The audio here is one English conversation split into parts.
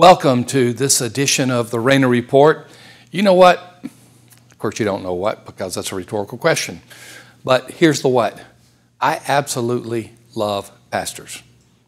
Welcome to this edition of the Rainer Report. You know what? Of course you don't know what, because that's a rhetorical question. But here's the what. I absolutely love pastors.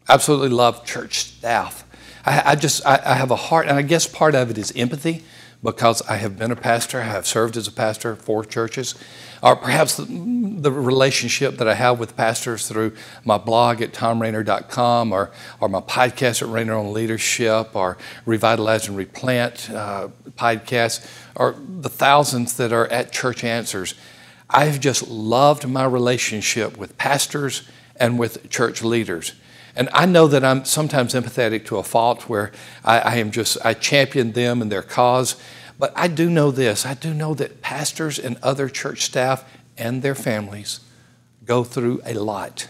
Absolutely love church staff. I have a heart, and I guess part of it is empathy, because I have been a pastor, I have served as a pastor for churches, or perhaps the relationship that I have with pastors through my blog at TomRainer.com, or my podcast at Rainer on Leadership, or Revitalize and Replant podcast, or the thousands that are at Church Answers. I've just loved my relationship with pastors and with church leaders. And I know that I'm sometimes empathetic to a fault, where I champion them and their cause. But I do know this. I do know that pastors and other church staff and their families go through a lot.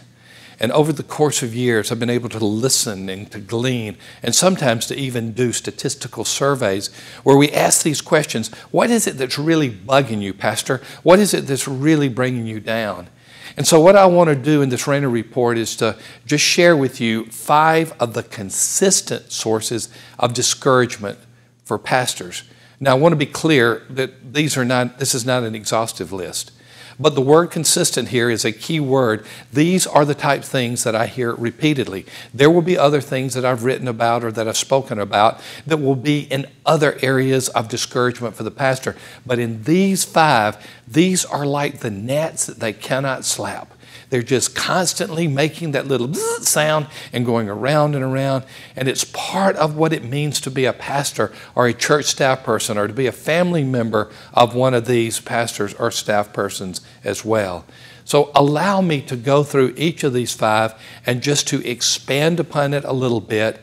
And over the course of years, I've been able to listen and to glean, and sometimes to even do statistical surveys where we ask these questions. What is it that's really bugging you, Pastor? What is it that's really bringing you down? And so what I want to do in this Rainer Report is to just share with you 5 of the consistent sources of discouragement for pastors. Now, I want to be clear that this is not an exhaustive list. But the word consistent here is a key word. These are the type of things that I hear repeatedly. There will be other things that I've written about or that I've spoken about that will be in other areas of discouragement for the pastor. But in these 5, these are like the gnats that they cannot slap. They're just constantly making that little sound and going around and around. And it's part of what it means to be a pastor or a church staff person, or to be a family member of one of these pastors or staff persons as well. So allow me to go through each of these 5 and just to expand upon it a little bit,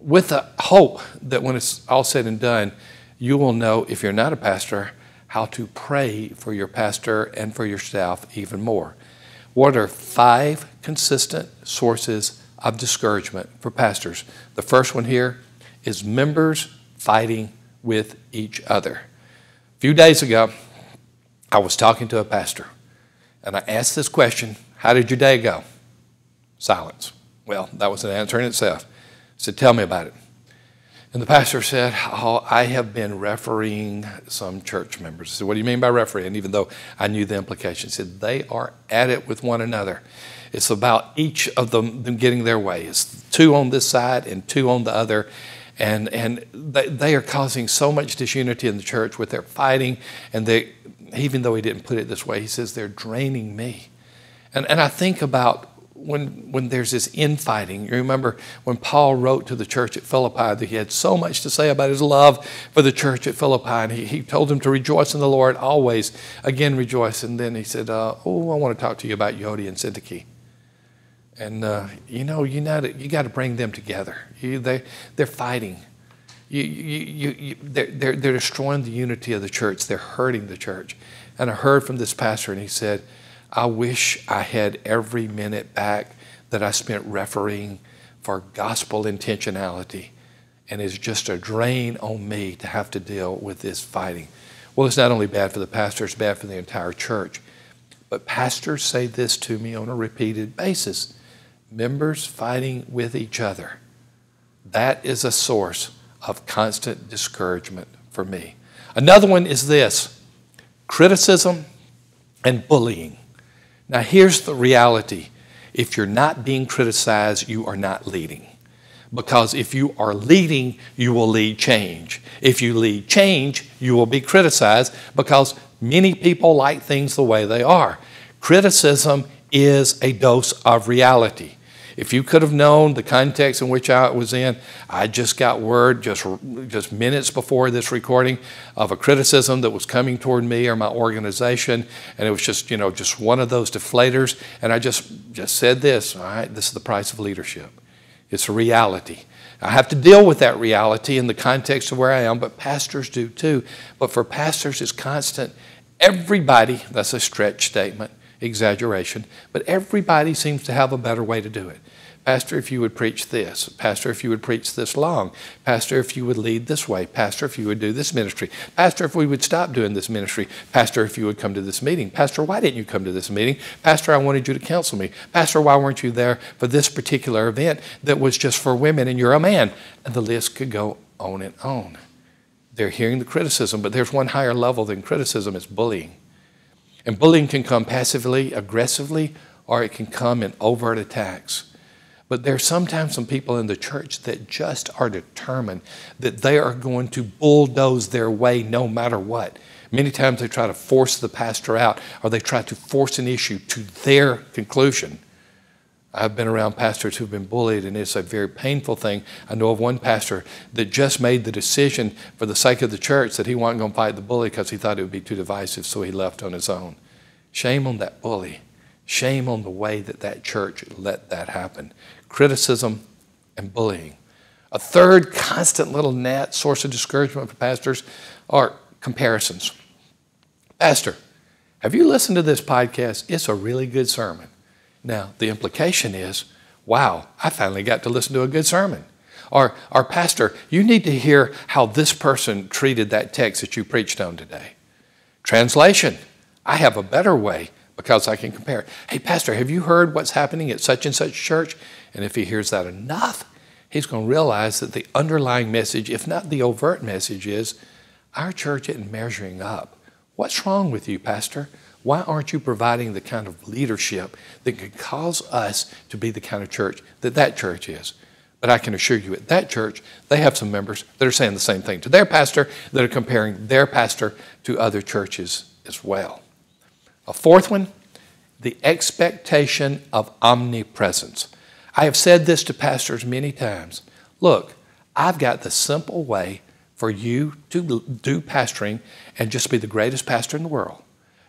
with the hope that when it's all said and done, you will know, if you're not a pastor, how to pray for your pastor and for your staff even more. What are 5 consistent sources of discouragement for pastors? The first one here is members fighting with each other. A few days ago, I was talking to a pastor, and I asked this question: how did your day go? Silence. Well, that was an answer in itself. I said, tell me about it. And the pastor said, oh, I have been refereeing some church members. I said, what do you mean by refereeing? Even though I knew the implications. He said, they are at it with one another. It's about each of them getting their way. It's 2 on this side and 2 on the other. And they are causing so much disunity in the church with their fighting. And they, even though he didn't put it this way, he says, they're draining me. And I think about when there's this infighting. You remember when Paul wrote to the church at Philippi that he had so much to say about his love for the church at Philippi, and he told them to rejoice in the Lord always, again rejoice. And then he said, I want to talk to you about Euodia and Syntyche. And you got to bring them together. They're fighting. They're destroying the unity of the church. They're hurting the church. And I heard from this pastor, and he said, I wish I had every minute back that I spent refereeing for gospel intentionality, and it's just a drain on me to have to deal with this fighting. Well, it's not only bad for the pastor, it's bad for the entire church. But pastors say this to me on a repeated basis: members fighting with each other. That is a source of constant discouragement for me. Another one is this: criticism and bullying. Now, here's the reality. If you're not being criticized, you are not leading. Because if you are leading, you will lead change. If you lead change, you will be criticized, because many people like things the way they are. Criticism is a dose of reality. If you could have known the context in which I was in, I just got word just minutes before this recording of a criticism that was coming toward me or my organization, and it was just one of those deflators. And I just said this: all right, this is the price of leadership. It's a reality. I have to deal with that reality in the context of where I am, but pastors do too. But for pastors, it's constant. Everybody, that's a stretch statement, exaggeration, but everybody seems to have a better way to do it. Pastor, if you would preach this. Pastor, if you would preach this long. Pastor, if you would lead this way. Pastor, if you would do this ministry. Pastor, if we would stop doing this ministry. Pastor, if you would come to this meeting. Pastor, why didn't you come to this meeting? Pastor, I wanted you to counsel me. Pastor, why weren't you there for this particular event that was just for women and you're a man? And the list could go on and on. They're hearing the criticism, but there's one higher level than criticism. It's bullying. And bullying can come passively, aggressively, or it can come in overt attacks. But there are sometimes some people in the church that just are determined that they are going to bulldoze their way no matter what. Many times they try to force the pastor out, or they try to force an issue to their conclusion. I've been around pastors who've been bullied, and it's a very painful thing. I know of one pastor that just made the decision for the sake of the church that he wasn't going to fight the bully because he thought it would be too divisive, so he left on his own. Shame on that bully. Shame on the way that that church let that happen. Criticism and bullying. A third constant little gnat source of discouragement for pastors are comparisons. Pastor, have you listened to this podcast? It's a really good sermon. Now, the implication is, wow, I finally got to listen to a good sermon. Or, our pastor, you need to hear how this person treated that text that you preached on today. Translation, I have a better way because I can compare. Hey, pastor, have you heard what's happening at such and such church? And if he hears that enough, he's going to realize that the underlying message, if not the overt message, is our church isn't measuring up. What's wrong with you, pastor? Why aren't you providing the kind of leadership that could cause us to be the kind of church that that church is? But I can assure you at that church, they have some members that are saying the same thing to their pastor, that are comparing their pastor to other churches as well. A fourth one, the expectation of omnipresence. I have said this to pastors many times. Look, I've got the simple way for you to do pastoring and just be the greatest pastor in the world.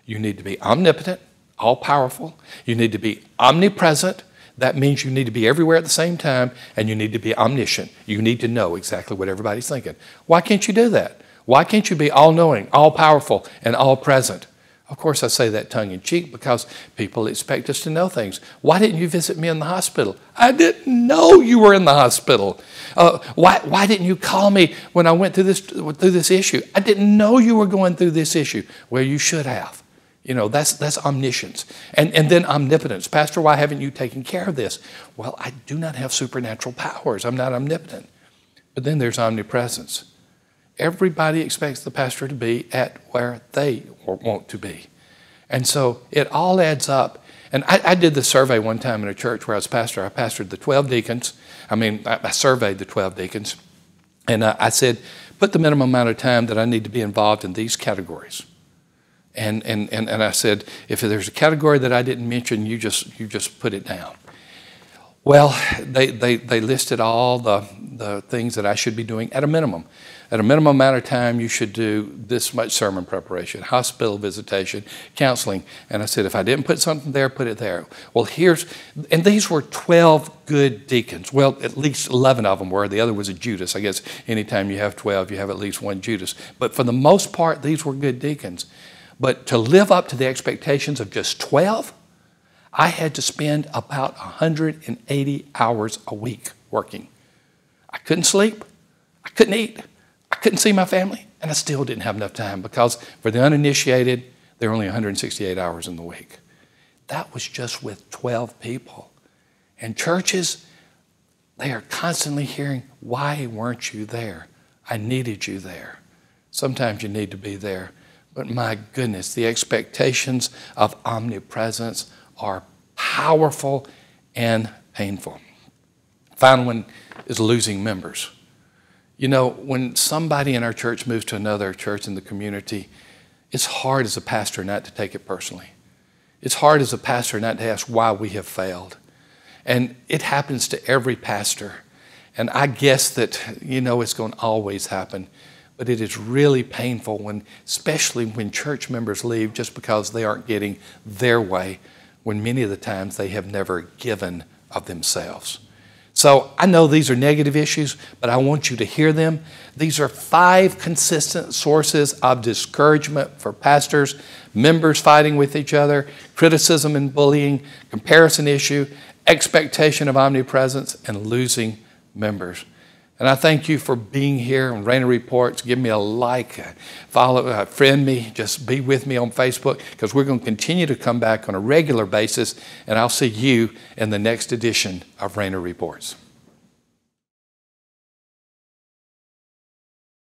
You need to be omnipotent, all-powerful. You need to be omnipresent. That means you need to be everywhere at the same time, and you need to be omniscient. You need to know exactly what everybody's thinking. Why can't you do that? Why can't you be all-knowing, all-powerful, and all-present? Of course, I say that tongue-in-cheek because people expect us to know things. Why didn't you visit me in the hospital? I didn't know you were in the hospital. Why didn't you call me when I went through this issue? I didn't know you were going through this issue. Well, you should have. You know, that's omniscience. And then omnipotence. Pastor, why haven't you taken care of this? Well, I do not have supernatural powers. I'm not omnipotent. But then there's omnipresence. Everybody expects the pastor to be at where they want to be. And so it all adds up. And I did this survey one time in a church where I was pastor. I pastored the 12 deacons. I surveyed the 12 deacons. And I said, put the minimum amount of time that I need to be involved in these categories. And I said, if there's a category that I didn't mention, you just put it down. Well, they listed all the things that I should be doing at a minimum. At a minimum amount of time, you should do this much sermon preparation, hospital visitation, counseling. And I said, if I didn't put something there, put it there. Well, and these were 12 good deacons. Well, at least 11 of them were. The other was a Judas. I guess anytime you have 12, you have at least one Judas. But for the most part, these were good deacons. But to live up to the expectations of just 12, I had to spend about 180 hours a week working. I couldn't sleep, I couldn't eat, I couldn't see my family, and I still didn't have enough time because for the uninitiated, there are only 168 hours in the week. That was just with 12 people. And churches, they are constantly hearing, why weren't you there? I needed you there. Sometimes you need to be there. But my goodness, the expectations of omnipresence are powerful and painful. Final one is losing members. You know, when somebody in our church moves to another church in the community, it's hard as a pastor not to take it personally. It's hard as a pastor not to ask why we have failed. And it happens to every pastor. And I guess that, you know, it's going to always happen. But it is really painful when, especially when church members leave just because they aren't getting their way, when many of the times they have never given of themselves. So I know these are negative issues, but I want you to hear them. These are 5 consistent sources of discouragement for pastors, members fighting with each other, criticism and bullying, comparison issue, expectation of omnipresence, and losing members. And I thank you for being here on Rainer Reports. Give me a like, follow, friend me, just be with me on Facebook because we're going to continue to come back on a regular basis. And I'll see you in the next edition of Rainer Reports.